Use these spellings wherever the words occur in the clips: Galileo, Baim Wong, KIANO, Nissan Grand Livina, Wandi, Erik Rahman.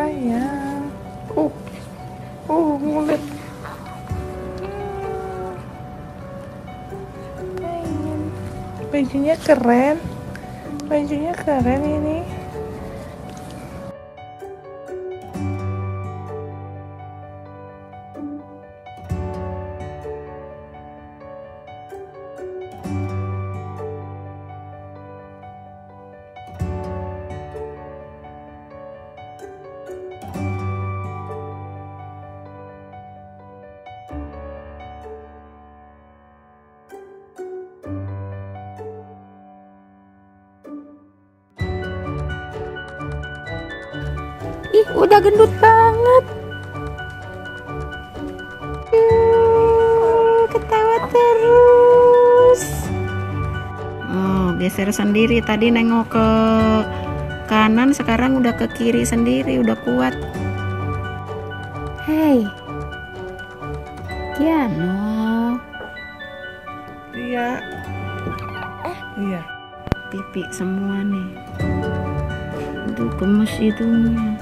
sayang. Mulut. Bajunya keren. Bajunya keren ini. Ih, udah gendut banget. Ketawa terus. Geser sendiri. Tadi nengok ke kanan, sekarang udah ke kiri sendiri, udah kuat. Hei, Kiano. Iya. Iya. Pipi semua nih. Aduh, gemes hidungnya.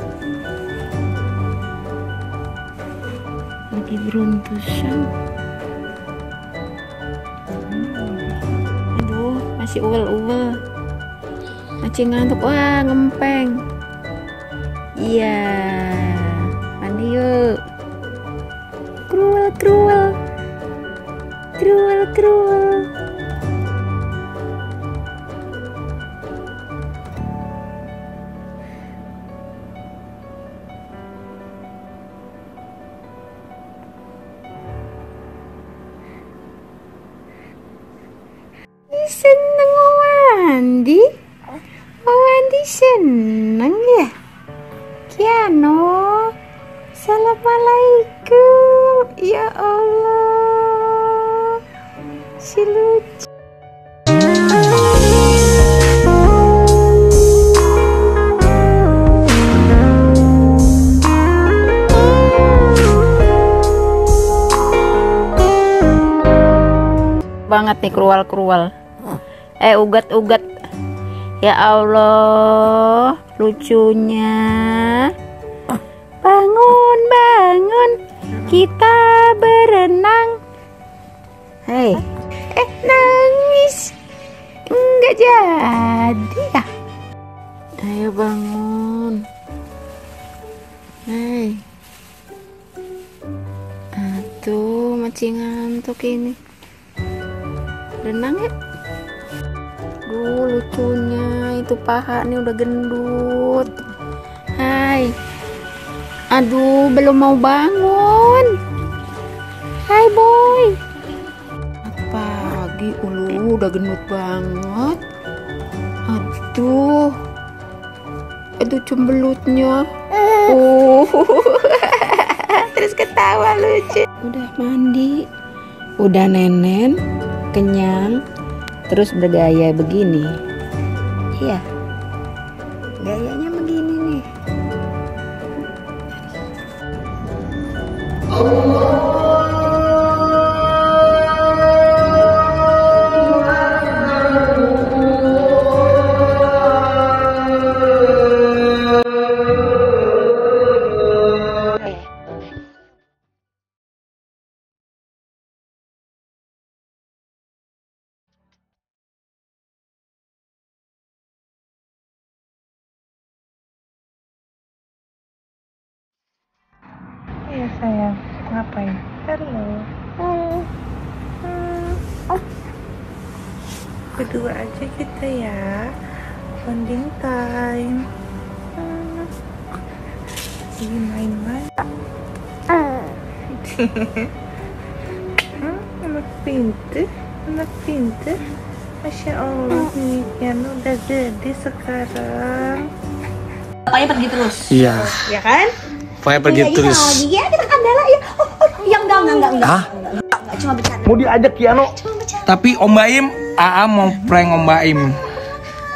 Lagi beruntusan. Aduh, masih uwel-uwel, masih ngantuk. Wah, ngempeng. Iya, mandi yuk. Kruwel. Seneng Wandi, Wandi seneng ya. Kiano, assalamualaikum. Ya Allah, si lucu. Banget nih kruwal-kruwal. Ugat-ugat. Ya Allah, lucunya. Bangun. Kita berenang. Hei. Nangis. Enggak jadi ya. Ayo bangun. Hei. Aduh, masih ngantuk ini. Renang ya. Lucunya itu paha nih udah gendut. Hai. Aduh, belum mau bangun. Hai boy. Pagi udah gendut banget. Aduh. Aduh, cembelutnya. Terus ketawa lucu. Udah mandi. Udah nenen, kenyang. Terus bergaya begini. Iya. Gayanya begini nih. Sayang, ngapain? Berdua aja kita ya, bonding time. Ingin main-main. Anak pintu, masya Allah nih, Kiano udah gede sekarang. Bapaknya pergi terus. Iya. Ya kan? Pokoknya pergi terus. Iya, kita kendala ya. Enggak. Hah? Enggak, cuma bercanda. Mau diajak Kiano. Tapi Om Baim, AA mau prank Om Baim.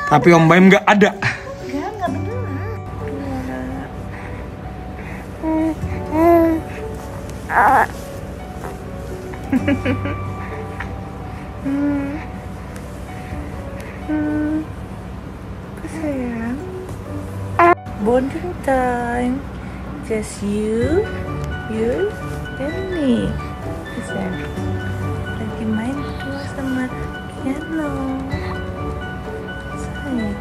Tapi Om Baim enggak ada. Enggak beneran. Sayang. Bonding time. just you dan me. Bisa lagi main berdua sama Kiano. Sayang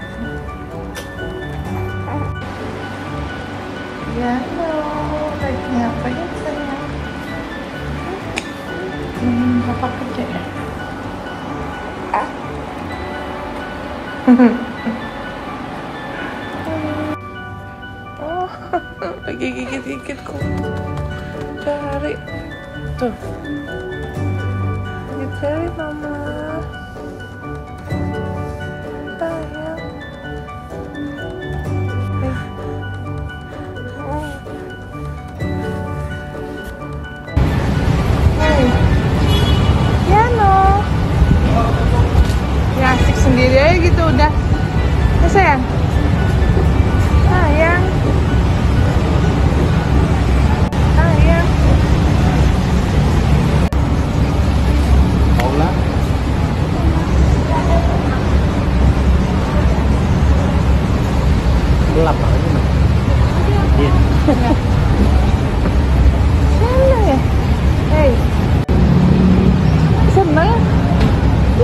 Kiano lagi ngapain sayang? Papa kerja ya? Oh, lagi gigit-gigit kok cari tuh, gigit cari mama sayang. Sendiri aja gitu udah ya sayang, sayang, sayang. Mau lah gelap lagi mah iya mana ya. Hei seneng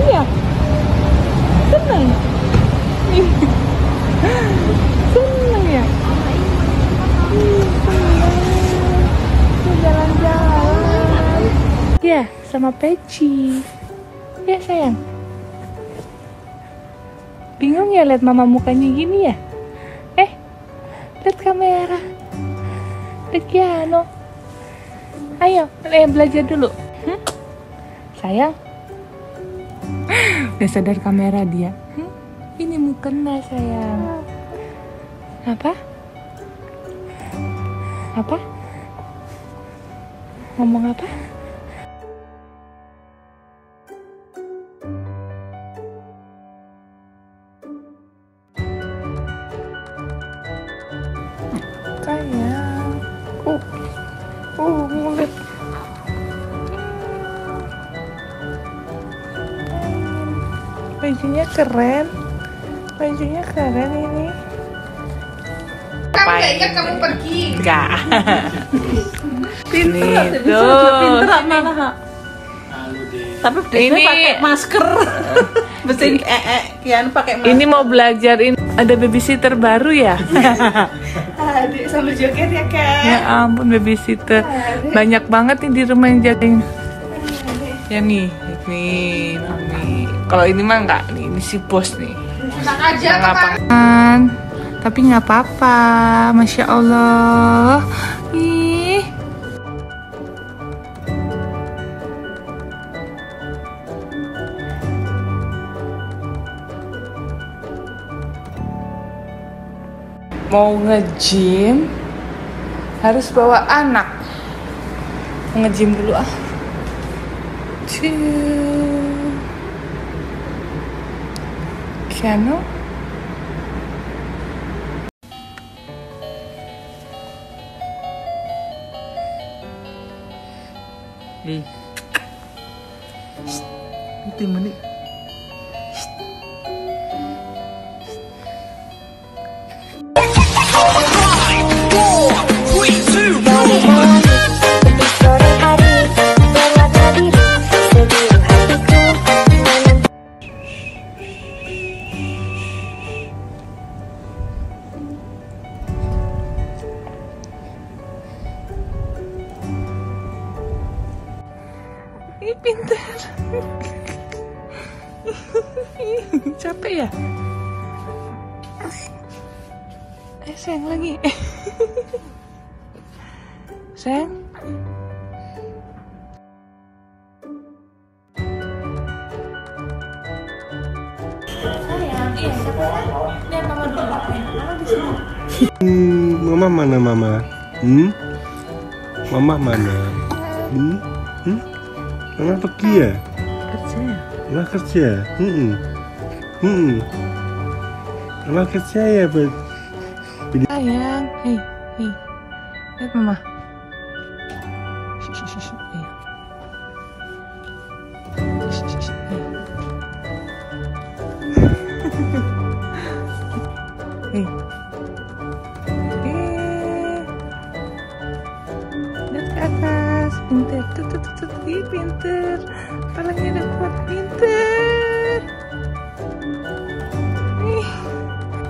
iya seneng nih, seneng ya, seneng jalan-jalan ya sama Peci ya sayang. Bingung ya lihat mama mukanya gini ya. Lihat kamera, lihat Kiano. Ayo belajar dulu. Sayang udah sadar kamera dia. Ini mukena sayang. Apa? Apa? Ngomong apa? Sayang. Mulut. Bajunya keren ini. Kamu gak ingat kamu pergi? Enggak. Pinter malah. Tapi ini pakai masker. Mesin Kian pakai masker. Ini mau belajar ini. Ada babysitter baru ya? Adik sama joget ya Kak. Ya ampun babysitter. Banyak banget nih di rumah yang jagain. Ya nih, mami. Kalau ini mah enggak, nih, ini si bos nih. Enak aja kan? Tapi nggak apa-apa, masya Allah. Ih. Mau nge-gym harus bawa anak. Nge-gym dulu ah. Kiano nih timun nih. Pinter. Capek ya? Sayang lagi. Sayang. Sayang, iya siapa lagi? Lihat mama dulu, mama di sini. Mama mana mama? Mama mana? Mama pergi ya? Kerja ya? Mama kerja? Mama kerja ya? Sayang, hei lihat mama. Hei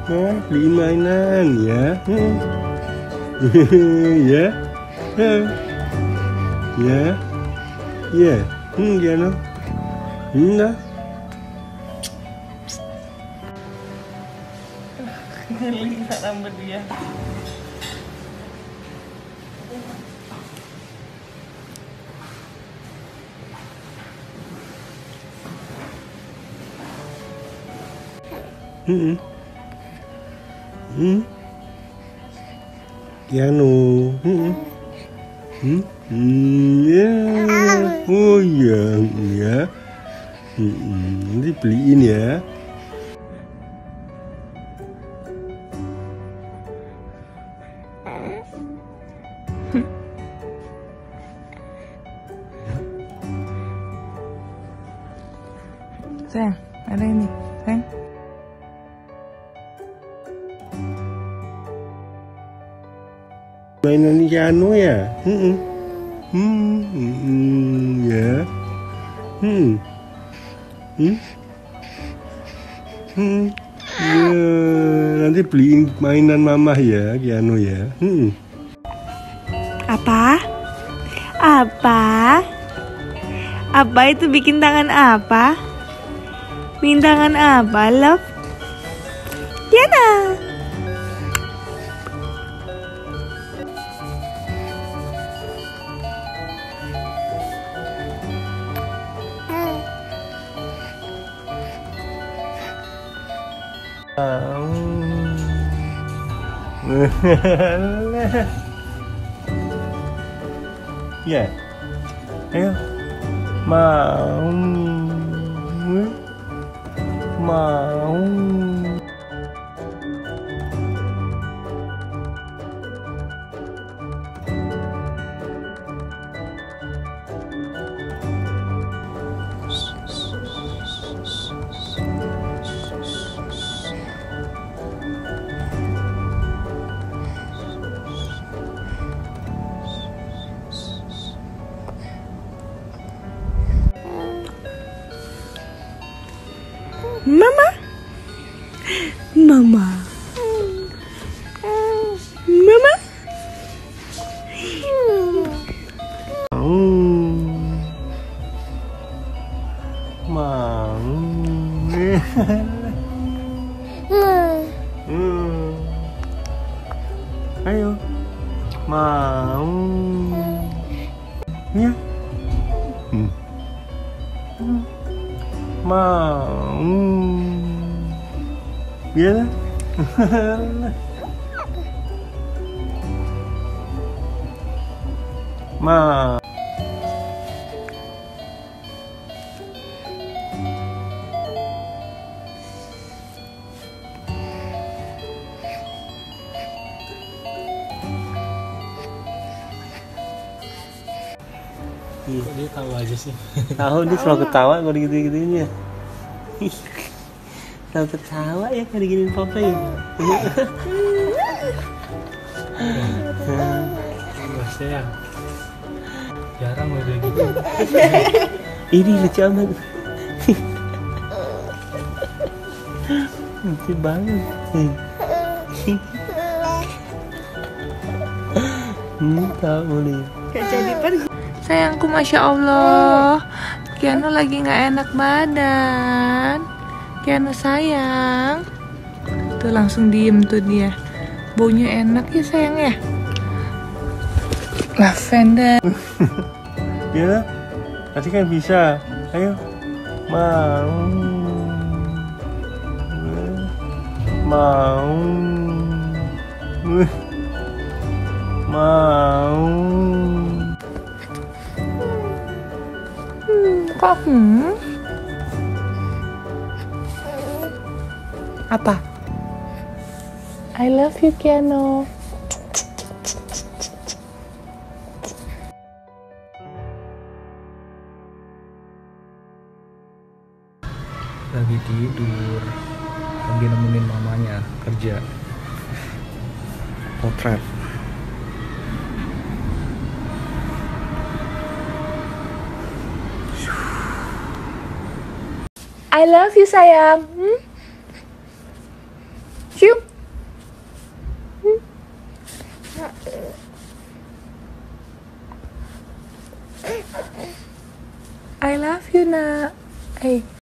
beli mainan ya. Ya. Ya. Ya. Kiano. Nah. Ngeli tak rambut dia. Kiano. Ya. Oh ya, ya. Dibeliin ya. Sayang, ada ini, sayang. Mainan Kiano ya? Ya. Ya. Nanti beliin mainan mama ya, Kiano ya. Apa? Apa? Apa itu bikin tangan apa? Bikin tangan apa, love? Kiano. Ya, ayo mau, mau. Mama, mama, mama. Ayo, mau. Ya. Mau ya. Ma dia tahu aja sih. Tahu dia selalu ketawa kalau gitu-gitunya. Selalu ketawa ya kalau diginiin papa ya. Mas sayang. Jarang udah gitu. Ini lucu amat. Lucu banget. Tak boleh. Gak jadi pergi. Sayangku, masya Allah, Kiano lagi nggak enak badan. Kiano sayang, tuh langsung diem tuh dia. Baunya enak ya sayang ya. Lavender. Iya, tadi kan bisa. Ayo, mau, mau, mau. Kok apa? I love you, Kiano. Lagi tidur, lagi nemenin mamanya kerja potret. I love you sayang. Siup. I love you, Nak. Hey.